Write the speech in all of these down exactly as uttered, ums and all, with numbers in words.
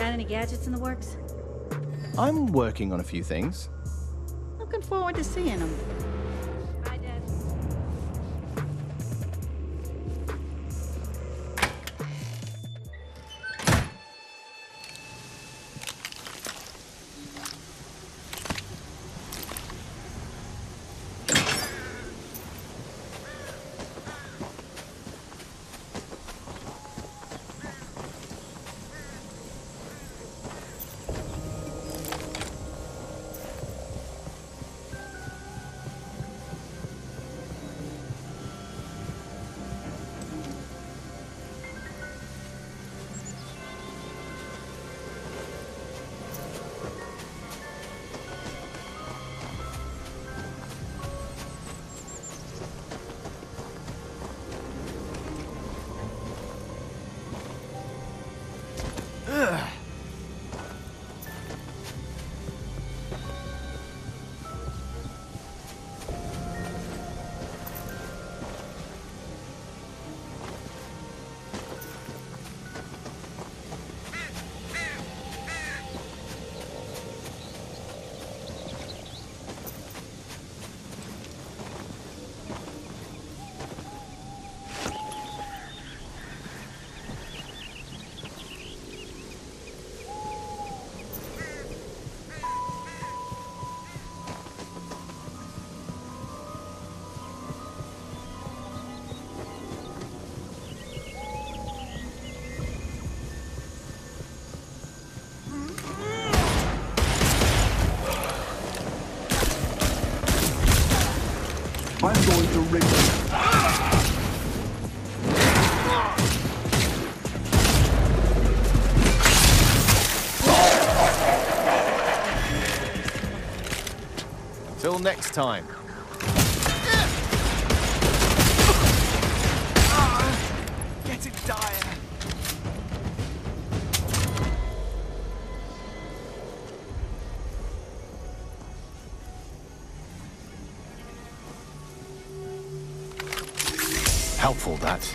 Got any gadgets in the works? I'm working on a few things. Looking forward to seeing them. Bye, Dad. I'm going to rig them. Till next time. Get it, Dyer. Helpful, that.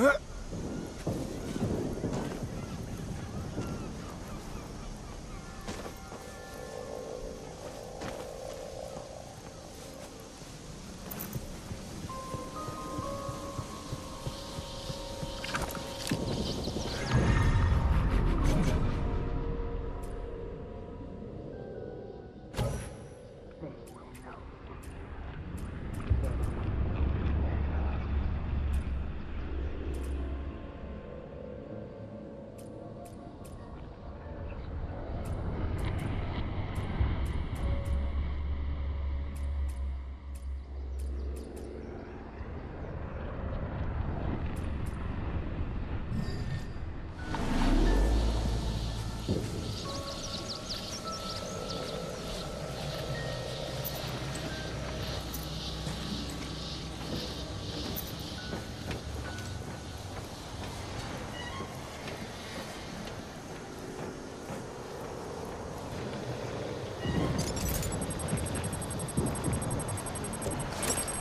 Huh?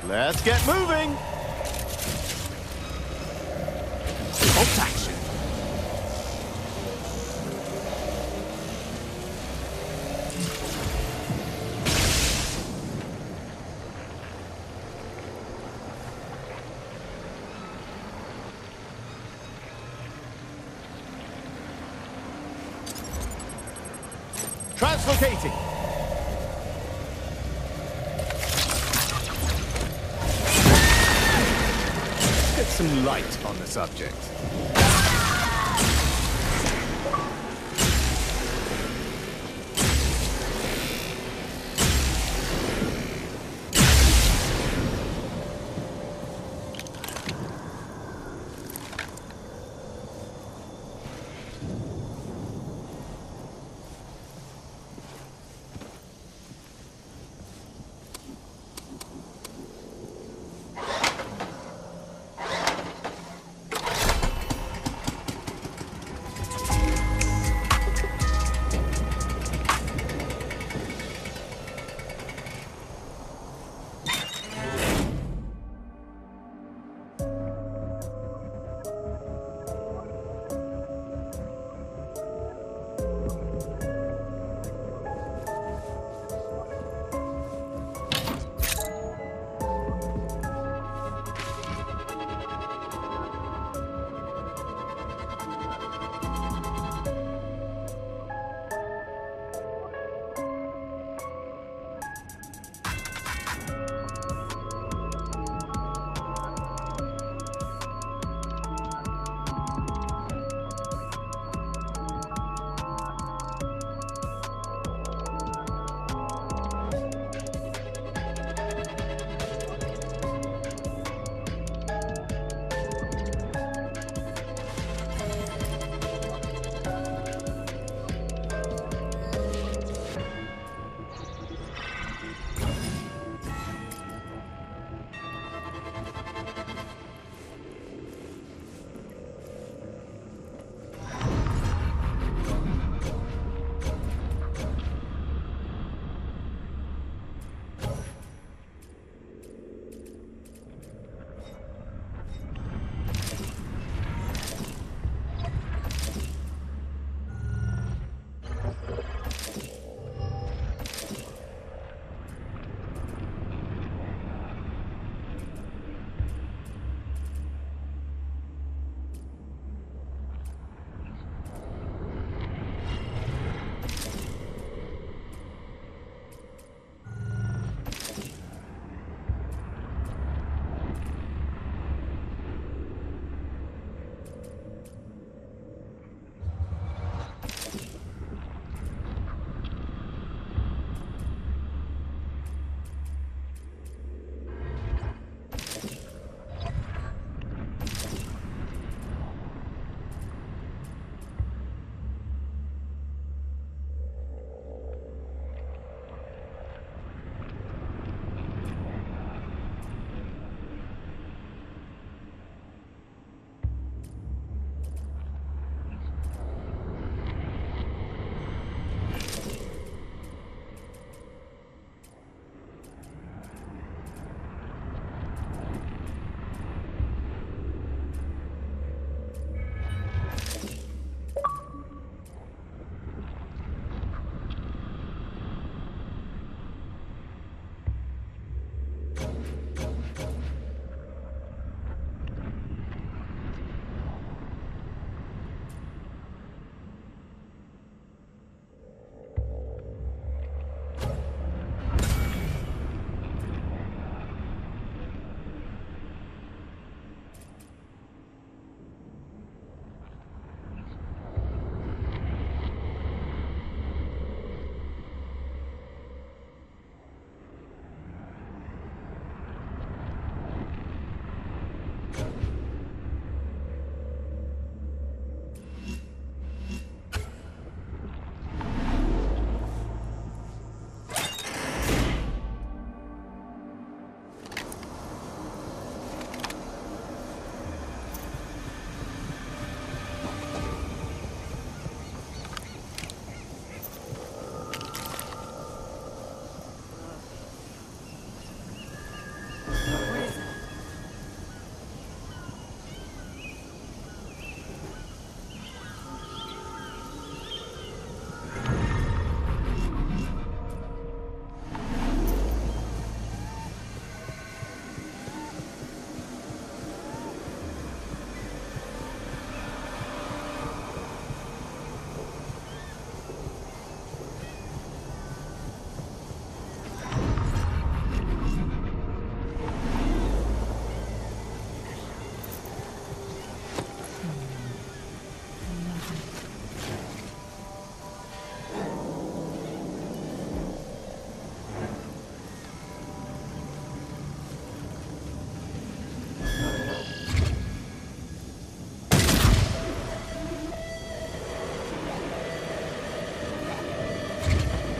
Let's get moving. Bolt action. Translocating. Some light on the subject.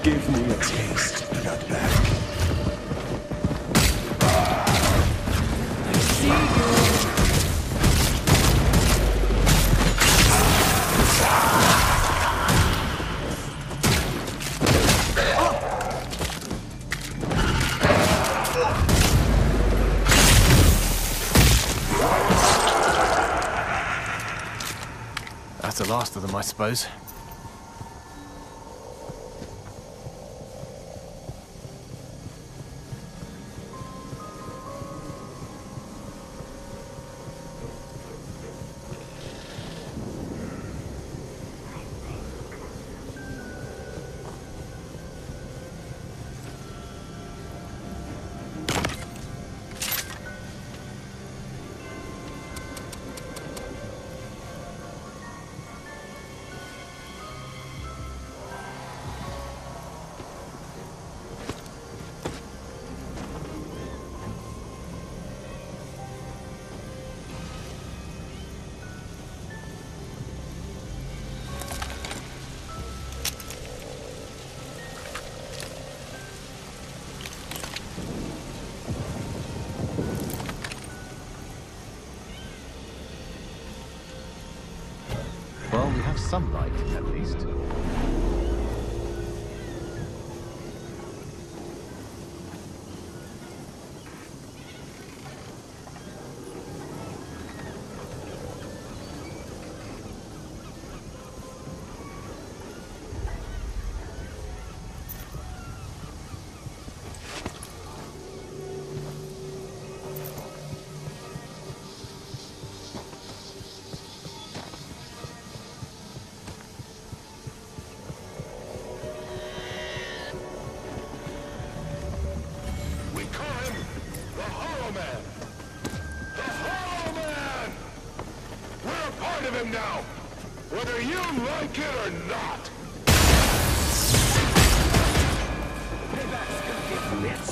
Give me a taste of that back. That's the last of them, I suppose. Sunlight, at least. Now, whether you like it or not. That's gonna get lit.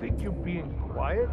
Think you're being quiet?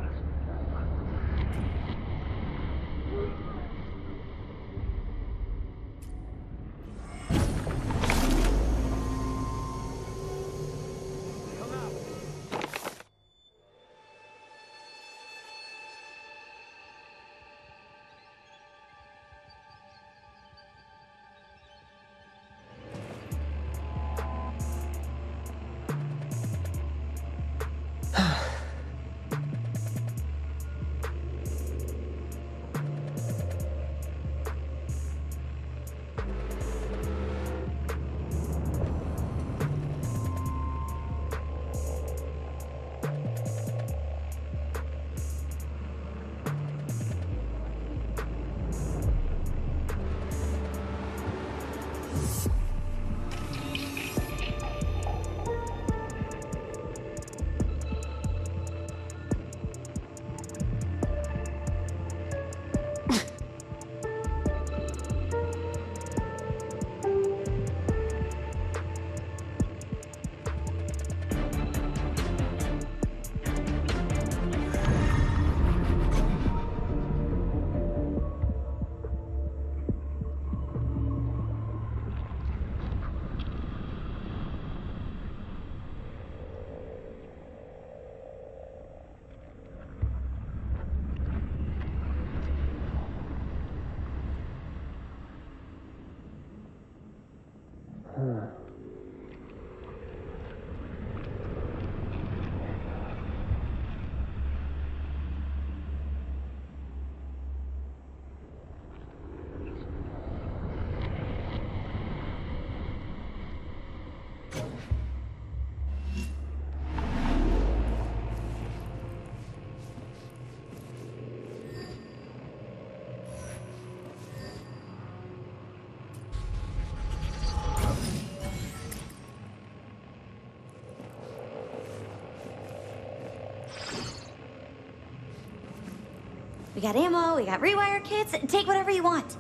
We got ammo, we got rewire kits, take whatever you want.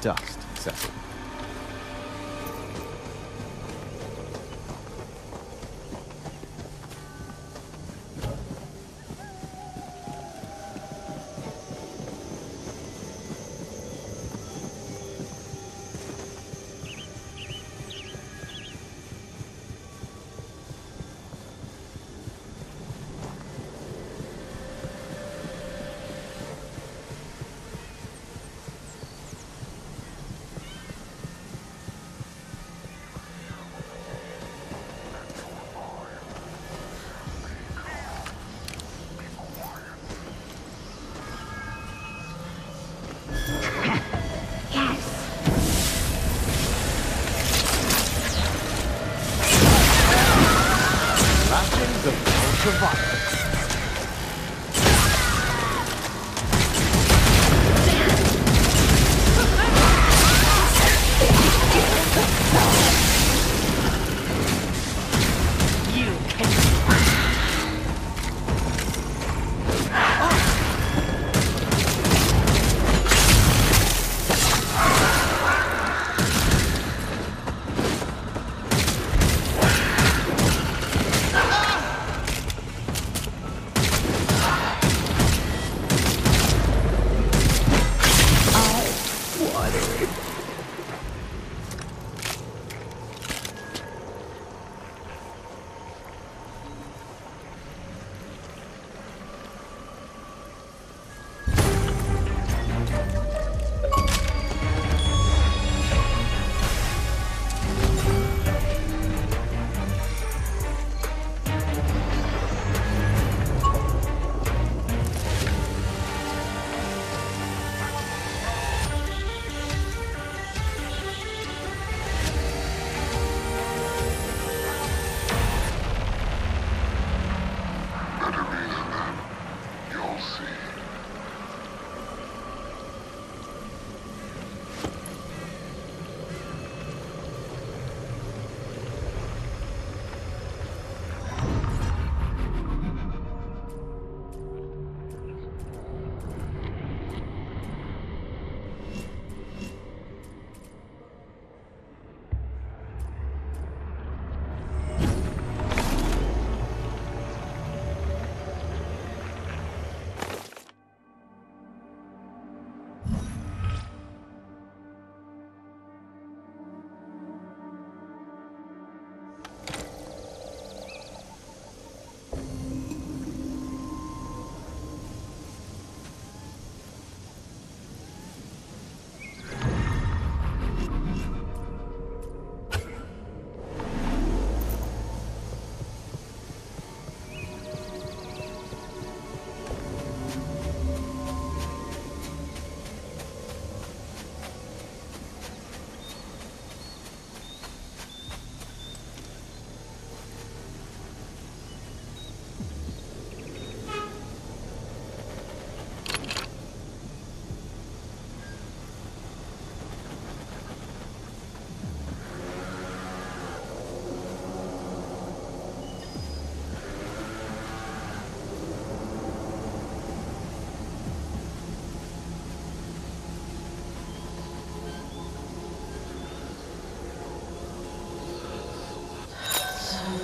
dust settled.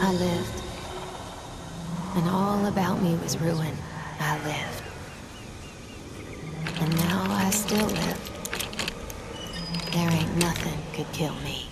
I lived, and all about me was ruin. I lived, and now I still live. There ain't nothing could kill me.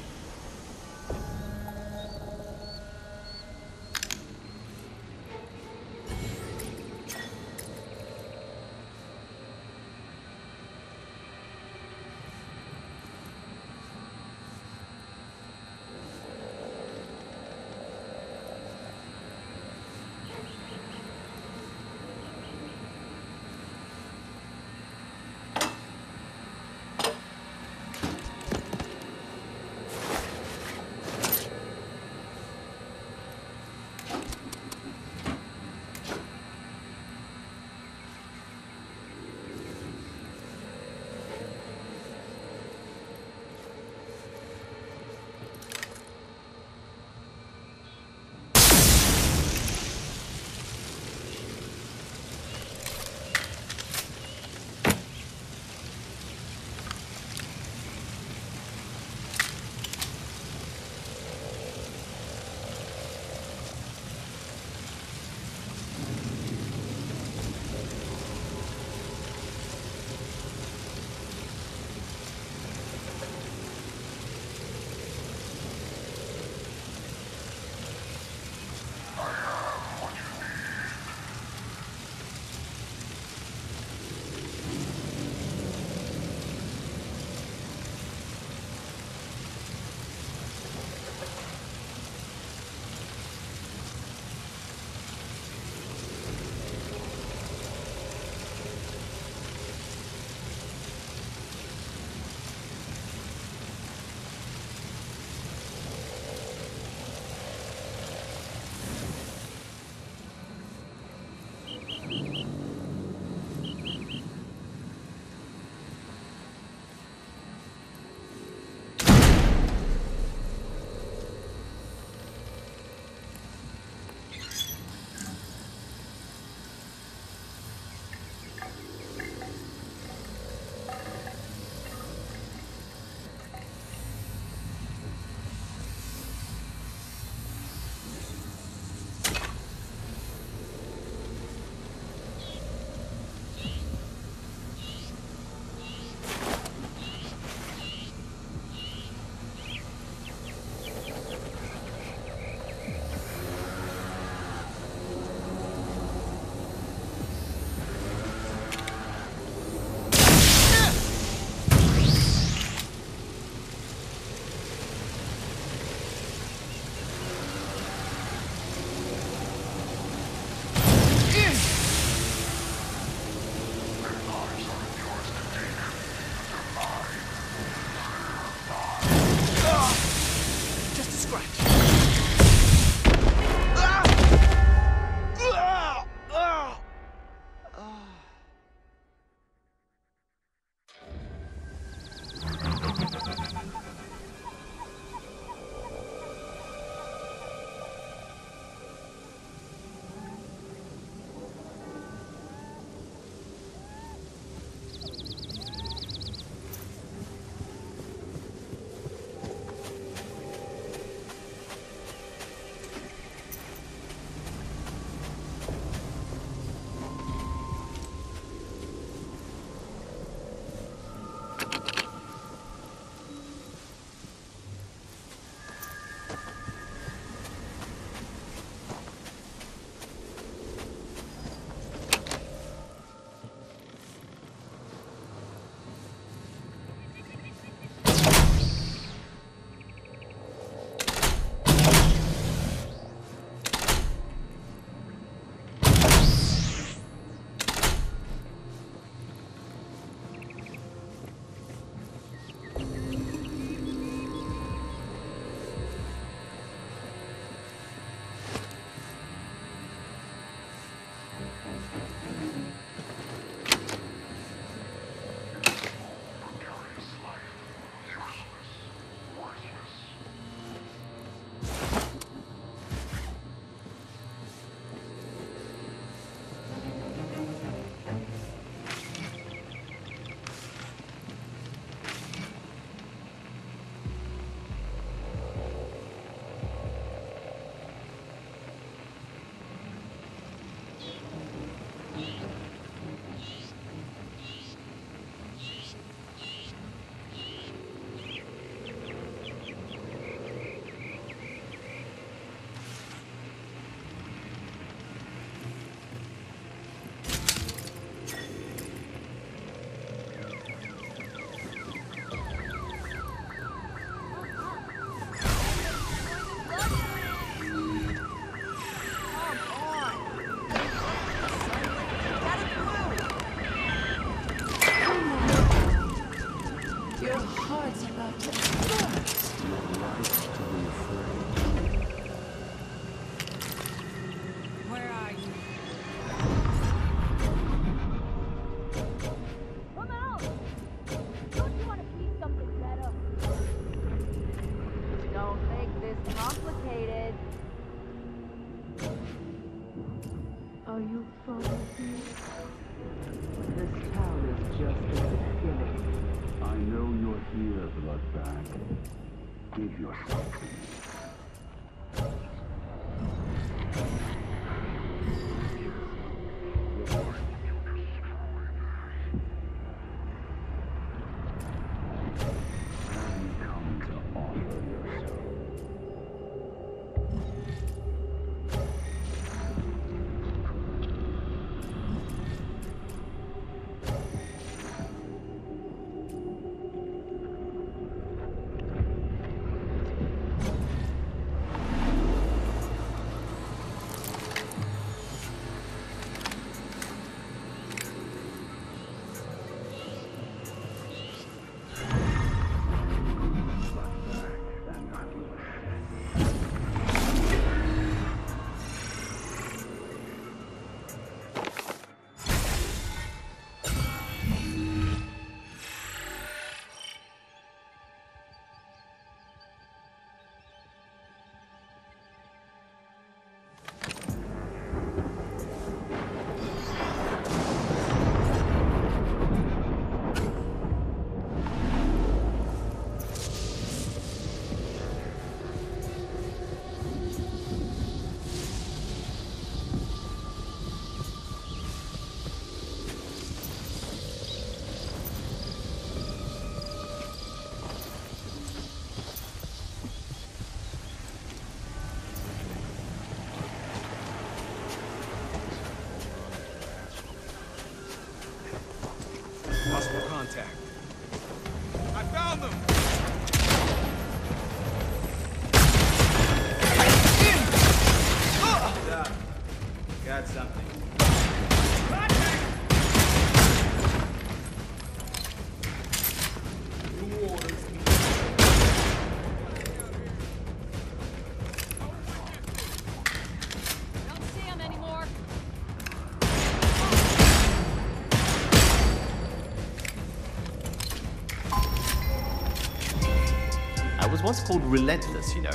that was once called Relentless, you know.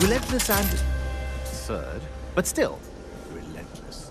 Relentless and absurd, but still relentless.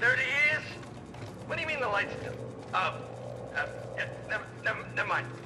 thirty years? What do you mean the lights? Uh, uh, uh never, never, never mind.